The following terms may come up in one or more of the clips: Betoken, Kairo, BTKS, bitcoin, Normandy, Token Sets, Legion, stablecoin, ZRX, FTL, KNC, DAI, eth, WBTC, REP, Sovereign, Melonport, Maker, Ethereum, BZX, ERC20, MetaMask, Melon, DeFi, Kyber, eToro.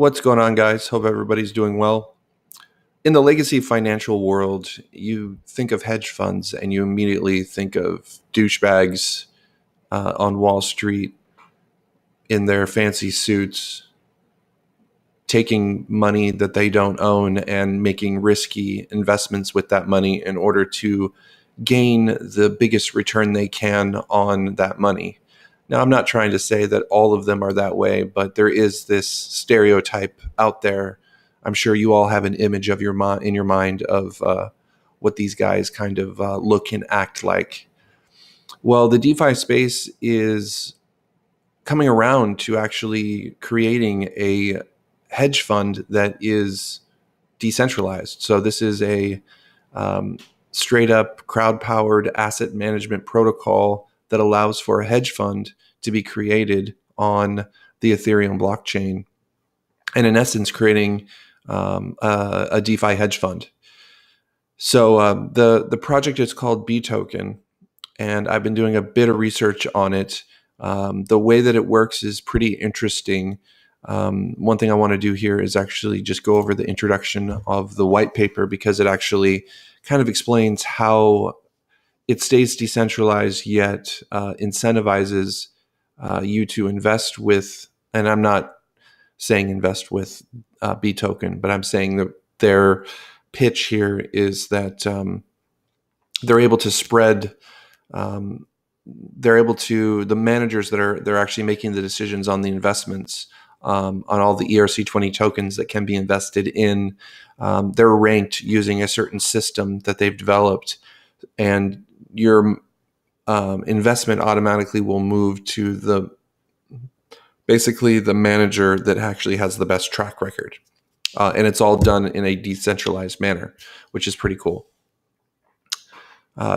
What's going on, guys? Hope everybody's doing well. In the legacy financial world, you think of hedge funds and you immediately think of douchebags on Wall Street in their fancy suits, taking money that they don't own and making risky investments with that money in order to gain the biggest return they can on that money. Now, I'm not trying to say that all of them are that way, but there is this stereotype out there. I'm sure you all have an image of in your mind of what these guys kind of look and act like. Well, the DeFi space is coming around to actually creating a hedge fund that is decentralized. So this is a straight up crowd-powered asset management protocol that allows for a hedge fund to be created on the Ethereum blockchain, and in essence creating a DeFi hedge fund. So the project is called Betoken, and I've been doing a bit of research on it. The way that it works is pretty interesting. One thing I want to do here is actually just go over the introduction of the white paper, because it actually kind of explains how it stays decentralized yet incentivizes you to invest with, and I'm not saying invest with Betoken, but I'm saying that their pitch here is that they're able to spread, the managers that they're actually making the decisions on the investments on all the ERC20 tokens that can be invested in, they're ranked using a certain system that they've developed, and your investment automatically will move to basically the manager that actually has the best track record. And it's all done in a decentralized manner, which is pretty cool.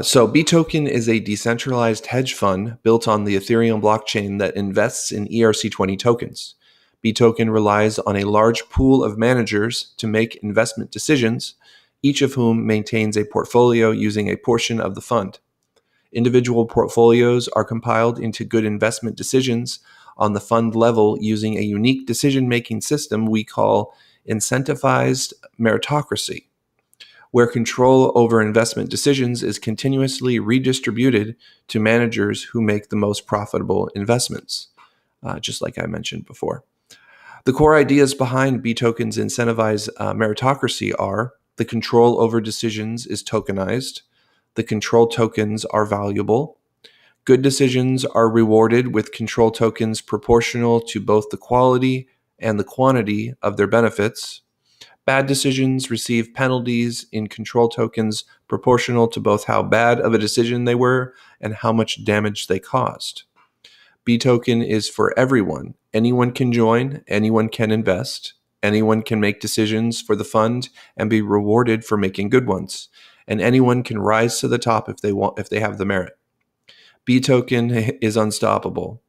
So Betoken is a decentralized hedge fund built on the Ethereum blockchain that invests in ERC20 tokens. Betoken relies on a large pool of managers to make investment decisions, each of whom maintains a portfolio using a portion of the fund. Individual portfolios are compiled into good investment decisions on the fund level using a unique decision-making system we call incentivized meritocracy, where control over investment decisions is continuously redistributed to managers who make the most profitable investments, just like I mentioned before. The core ideas behind Betoken's incentivized meritocracy are: the control over decisions is tokenized, the control tokens are valuable, good decisions are rewarded with control tokens proportional to both the quality and the quantity of their benefits, bad decisions receive penalties in control tokens proportional to both how bad of a decision they were and how much damage they caused. Betoken is for everyone. Anyone can join, anyone can invest, anyone can make decisions for the fund and be rewarded for making good ones, and anyone can rise to the top if they want, if they have the merit. Betoken is unstoppable.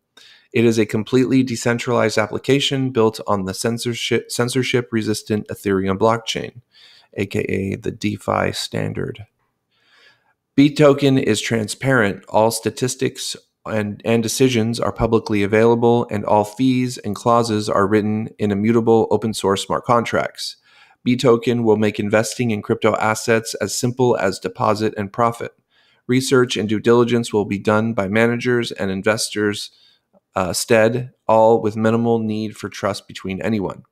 It is a completely decentralized application built on the censorship-resistant Ethereum blockchain, aka the DeFi standard. Betoken is transparent. All statistics and decisions are publicly available, and all fees and clauses are written in immutable open source smart contracts. Betoken will make investing in crypto assets as simple as deposit and profit. Research and due diligence will be done by managers and investors instead, all with minimal need for trust between anyone.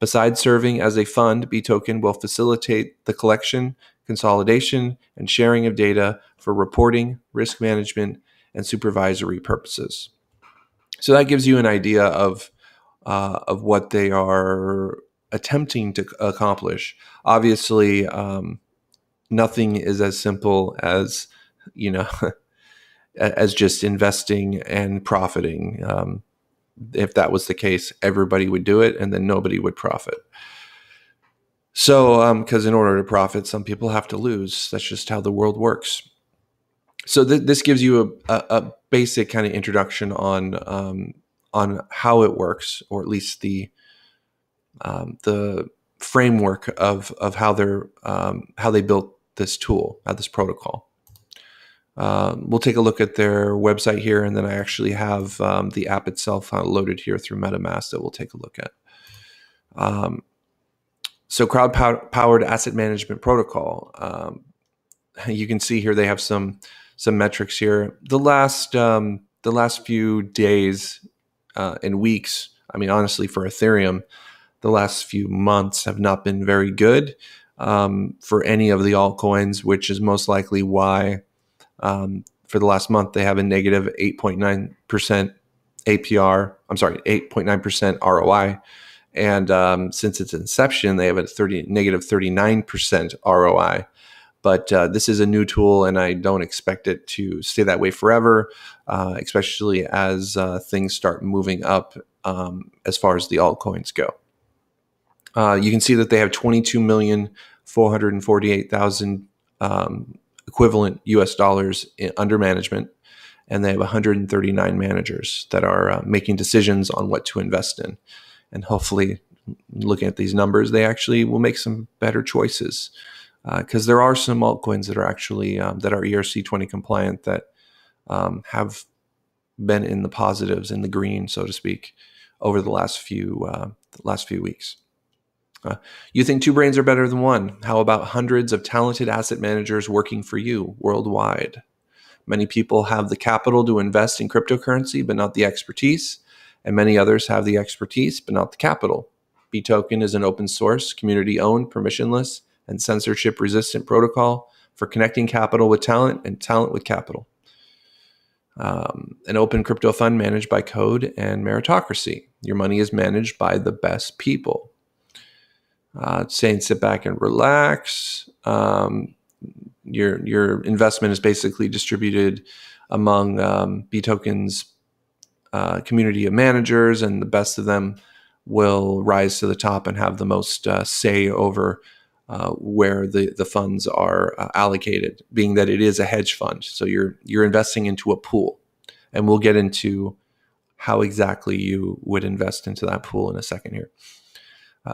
Besides serving as a fund, Betoken will facilitate the collection, consolidation, and sharing of data for reporting, risk management, and supervisory purposes. So that gives you an idea of what they are attempting to accomplish. Obviously, nothing is as simple as, you know, as just investing and profiting. If that was the case, everybody would do it, and then nobody would profit. So, because in order to profit, some people have to lose. That's just how the world works. So this gives you a basic kind of introduction on how it works, or at least the framework of how they built this tool, this protocol. We'll take a look at their website here, and then I actually have the app itself loaded here through MetaMask that we'll take a look at. So crowd-powered asset management protocol. You can see here they have some metrics here. The last few days and weeks, I mean, honestly, for Ethereum, the last few months have not been very good for any of the altcoins, which is most likely why for the last month they have a negative 8.9% APR. I'm sorry, 8.9% ROI. And since its inception, they have a negative 39% ROI. But this is a new tool, and I don't expect it to stay that way forever, especially as things start moving up as far as the altcoins go. You can see that they have 22,448,000 equivalent US dollars under management, and they have 139 managers that are making decisions on what to invest in. And hopefully, looking at these numbers, they actually will make some better choices, because there are some altcoins that are actually that are ERC20 compliant that have been in the positives, in the green, so to speak, over the last few weeks. You think two brains are better than one? How about hundreds of talented asset managers working for you worldwide? Many people have the capital to invest in cryptocurrency, but not the expertise. And many others have the expertise, but not the capital. Betoken is an open source, community-owned, permissionless, and censorship-resistant protocol for connecting capital with talent and talent with capital. An open crypto fund managed by code and meritocracy. Your money is managed by the best people. Saying sit back and relax. Your investment is basically distributed among Betoken's community of managers, and the best of them will rise to the top and have the most say over where the funds are allocated, being that it is a hedge fund. So you're investing into a pool, and we'll get into how exactly you would invest into that pool in a second here.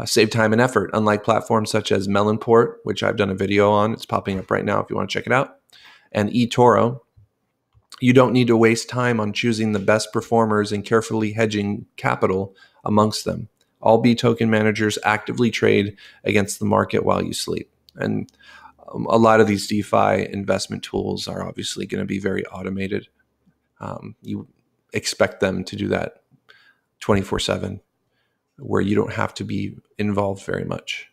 Save time and effort. Unlike platforms such as Melonport, which I've done a video on, it's popping up right now if you want to check it out, and eToro, you don't need to waste time on choosing the best performers and carefully hedging capital amongst them. All Btoken managers actively trade against the market while you sleep. And a lot of these DeFi investment tools are obviously going to be very automated. You expect them to do that 24/7. Where you don't have to be involved very much.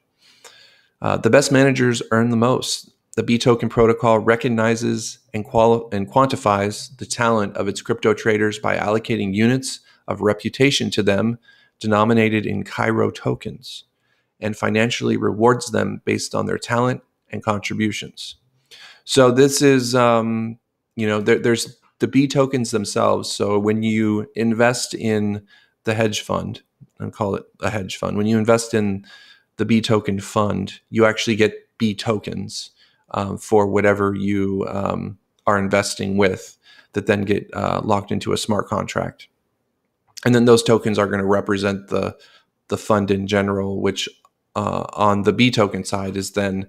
The best managers earn the most. The Btoken protocol recognizes and quantifies the talent of its crypto traders by allocating units of reputation to them denominated in Kairo tokens, and financially rewards them based on their talent and contributions. So this is, you know, there's the Btokens themselves. So when you invest in the hedge fund, and call it a hedge fund, when you invest in the Btoken fund, you actually get Btokens for whatever you are investing with, that then get locked into a smart contract. And then those tokens are going to represent the fund in general, which on the Btoken side is then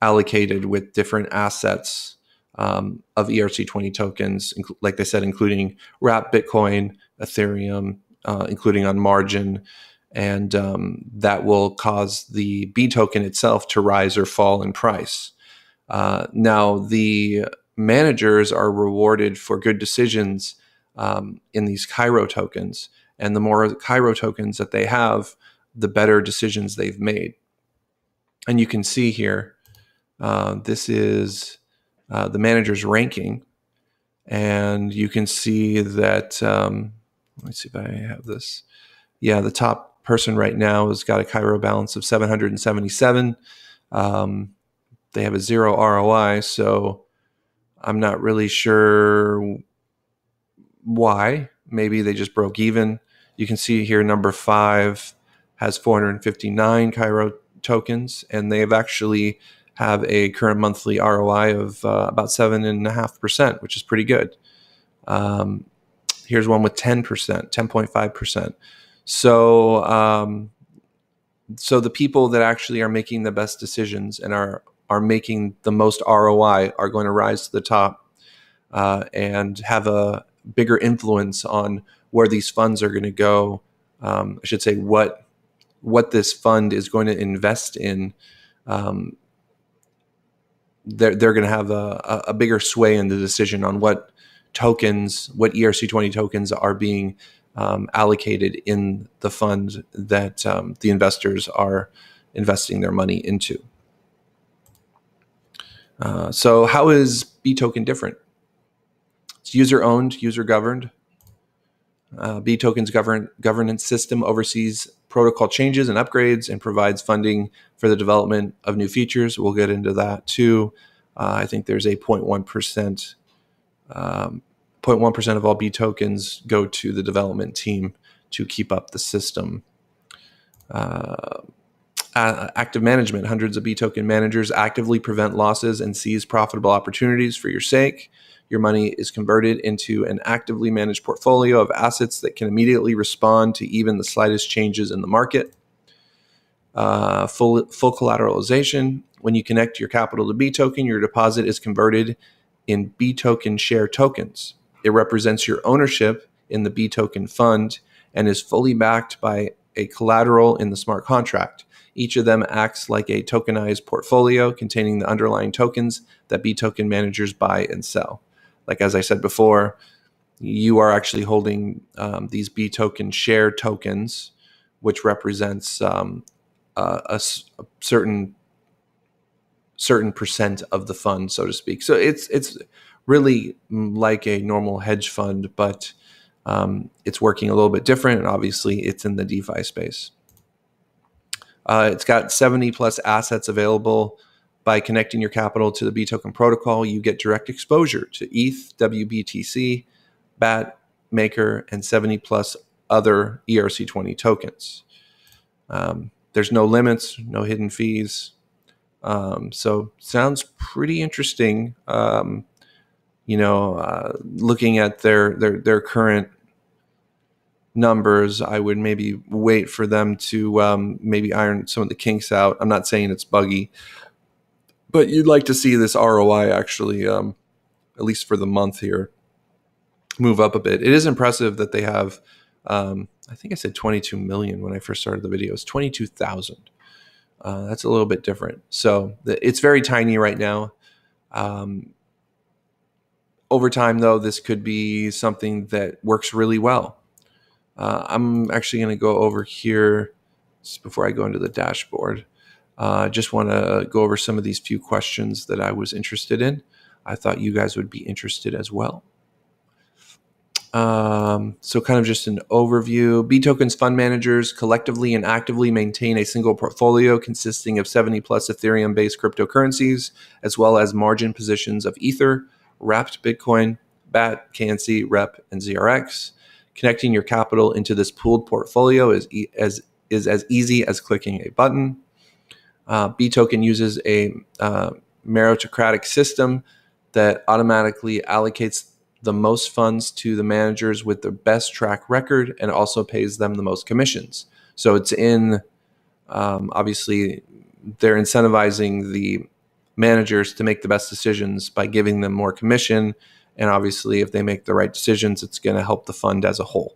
allocated with different assets of ERC20 tokens, like they said, including REP, Bitcoin, Ethereum, including on margin, and that will cause the Btoken itself to rise or fall in price. Now, the managers are rewarded for good decisions in these Kairo tokens, and the more Kairo tokens that they have, the better decisions they've made. And you can see here, this is the manager's ranking, and you can see that... let's see if I have this. Yeah, the top person right now has got a Kairo balance of 777. They have a 0 ROI, so I'm not really sure why. Maybe they just broke even. You can see here number 5 has 459 Kairo tokens, and they've actually have a current monthly ROI of about 7.5%, which is pretty good. Here's one with 10%, 10.5%. So, so the people that actually are making the best decisions and are making the most ROI are going to rise to the top and have a bigger influence on where these funds are going to go. I should say what what this fund is going to invest in, they're going to have a bigger sway in the decision on what tokens, what ERC20 tokens are being allocated in the fund that the investors are investing their money into. So how is Betoken different? It's user-owned, user-governed. Betoken's governance system oversees protocol changes and upgrades and provides funding for the development of new features. We'll get into that too. I think there's a 0.1%. 0.1% of all Betokens go to the development team to keep up the system. Active management. Hundreds of Betoken managers actively prevent losses and seize profitable opportunities for your sake. Your money is converted into an actively managed portfolio of assets that can immediately respond to even the slightest changes in the market. Full collateralization. When you connect your capital to Betoken, your deposit is converted in Betoken share tokens. It represents your ownership in the Betoken fund and is fully backed by a collateral in the smart contract. Each of them acts like a tokenized portfolio containing the underlying tokens that Betoken managers buy and sell. Like as I said before, you are actually holding these Betoken share tokens, which represents a certain percent of the fund, so to speak. So it's really like a normal hedge fund, but it's working a little bit different, and obviously it's in the DeFi space. It's got 70+ assets available. By connecting your capital to the Betoken protocol, you get direct exposure to ETH, WBTC, BAT, Maker, and 70+ other ERC20 tokens. There's no limits, no hidden fees. So sounds pretty interesting. You know, looking at their current numbers, I would maybe wait for them to maybe iron some of the kinks out. I'm not saying it's buggy, but you'd like to see this ROI actually, at least for the month here, move up a bit. It is impressive that they have, I think I said 22 million when I first started the video. It's 22,000. That's a little bit different. So it's very tiny right now. Over time, though, this could be something that works really well. I'm actually going to go over here just before I go into the dashboard. I just want to go over some of these few questions that I was interested in. I thought you guys would be interested as well. So kind of just an overview. Betoken's fund managers collectively and actively maintain a single portfolio consisting of 70+ Ethereum-based cryptocurrencies, as well as margin positions of Ether, wrapped Bitcoin, BAT, KNC, REP, and ZRX. Connecting your capital into this pooled portfolio is as easy as clicking a button. Betoken uses a meritocratic system that automatically allocates the most funds to the managers with the best track record and also pays them the most commissions. So it's in, obviously, they're incentivizing the managers to make the best decisions by giving them more commission. And obviously, if they make the right decisions, it's going to help the fund as a whole.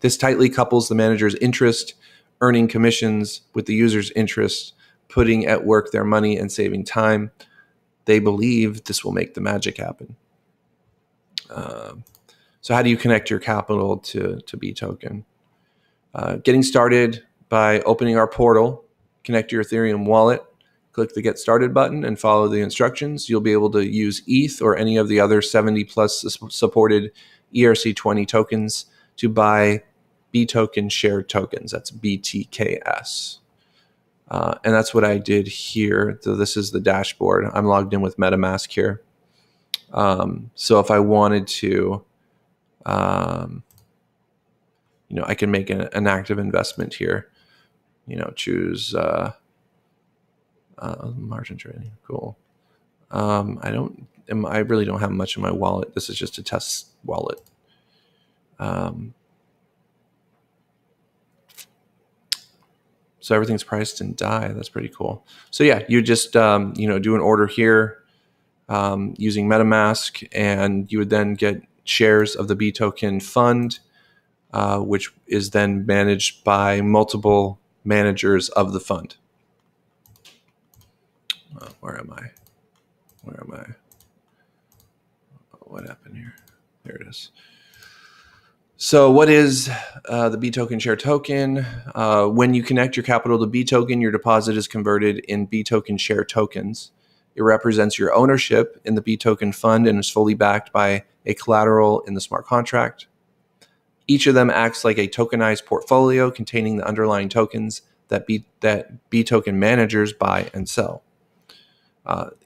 This tightly couples the manager's interest, earning commissions, with the user's interest, putting at work their money and saving time. They believe this will make the magic happen. So how do you connect your capital to Betoken? Getting started by opening our portal, connect your Ethereum wallet, click the Get Started button and follow the instructions. You'll be able to use ETH or any of the other 70+ supported ERC20 tokens to buy Betoken share tokens. That's BTKS. And that's what I did here. So this is the dashboard. I'm logged in with MetaMask here. So if I wanted to, you know, I can make an active investment here, you know, choose, margin trading. Cool. I really don't have much in my wallet. This is just a test wallet. So everything's priced in DAI. That's pretty cool. So yeah, you just, you know, do an order here. Using MetaMask, and you would then get shares of the Betoken fund, which is then managed by multiple managers of the fund. Where am I? Where am I? What happened here? There it is. So what is the Btoken share token? When you connect your capital to Btoken, your deposit is converted in Btoken share tokens. It represents your ownership in the Btoken fund and is fully backed by a collateral in the smart contract. Each of them acts like a tokenized portfolio containing the underlying tokens that Btoken managers buy and sell.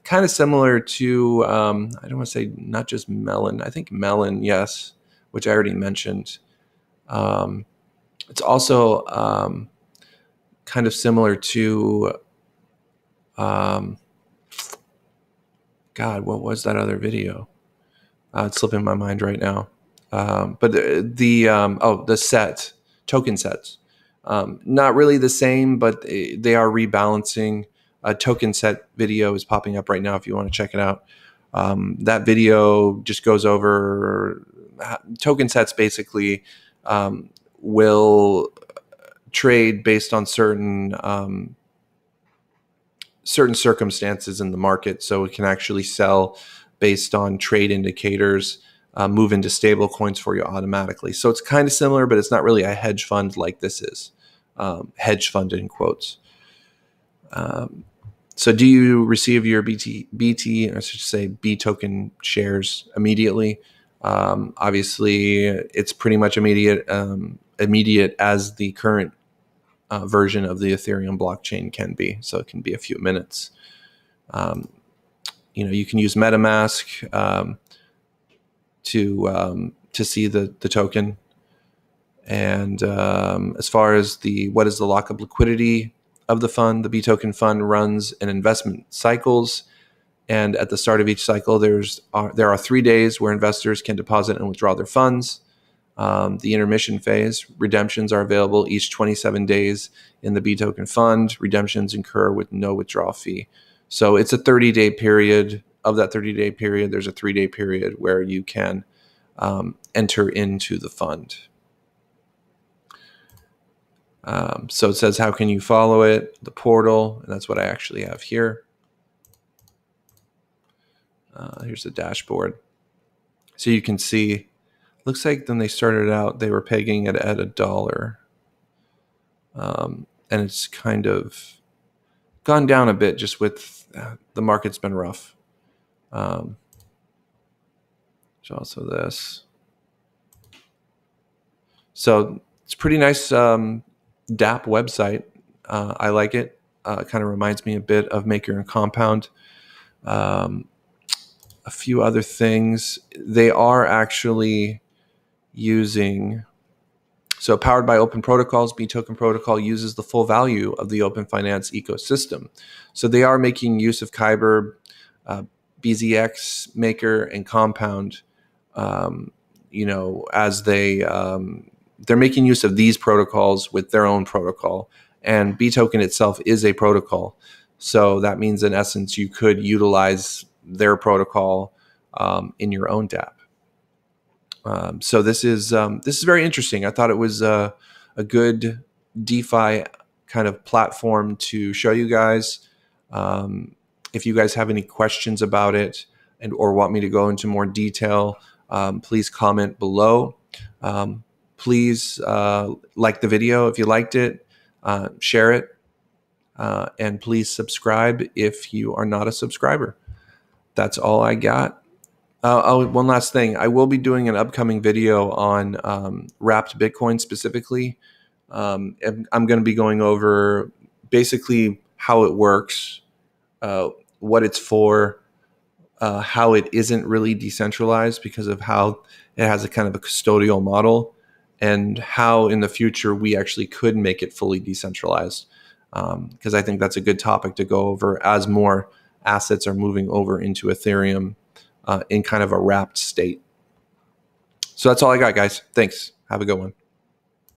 Kind of similar to, I don't want to say not just Melon. I think Melon, yes, which I already mentioned. It's also kind of similar to, God, what was that other video? It's slipping my mind right now. But the token sets. Not really the same, but they are rebalancing. A token set video is popping up right now if you want to check it out. That video just goes over token sets. Basically will trade based on certain certain circumstances in the market. So it can actually sell based on trade indicators, move into stable coins for you automatically. So it's kind of similar, but it's not really a hedge fund like this is. Hedge fund in quotes. So do you receive your Btoken shares immediately? Obviously it's pretty much immediate, immediate as the current version of the Ethereum blockchain can be. So it can be a few minutes. You know, you can use MetaMask to see the token. And as far as the what is the lockup liquidity of the fund, the Btoken fund runs in investment cycles, and at the start of each cycle, there are 3 days where investors can deposit and withdraw their funds. The intermission phase, redemptions are available each 27 days in the Btoken fund. Redemptions incur with no withdrawal fee. So it's a 30-day period. Of that 30-day period, there's a 3-day period where you can enter into the fund. So it says, how can you follow it? The portal, and that's what I actually have here. Here's the dashboard. So you can see, looks like when they started out, they were pegging it at $1. And it's kind of gone down a bit just with the market's been rough. There's also this. So it's a pretty nice DApp website. I like it. It kind of reminds me a bit of Maker and Compound. A few other things. They are actually using... So powered by open protocols, Btoken protocol uses the full value of the open finance ecosystem. So they are making use of Kyber, BZX, Maker, and Compound, you know, as they... they're making use of these protocols with their own protocol, and Btoken itself is a protocol. So that means in essence, you could utilize their protocol in your own dApp. So this is very interesting. I thought it was a good DeFi kind of platform to show you guys. If you guys have any questions about it and or want me to go into more detail, please comment below. Please like the video if you liked it, share it, and please subscribe if you are not a subscriber. That's all I got. Oh, one last thing. I will be doing an upcoming video on wrapped Bitcoin specifically. I'm going to be going over basically how it works, what it's for, how it isn't really decentralized because of how it has a kind of a custodial model, and how in the future we actually could make it fully decentralized. Because I think that's a good topic to go over as more assets are moving over into Ethereum in kind of a wrapped state. So that's all I got, guys. Thanks. Have a good one.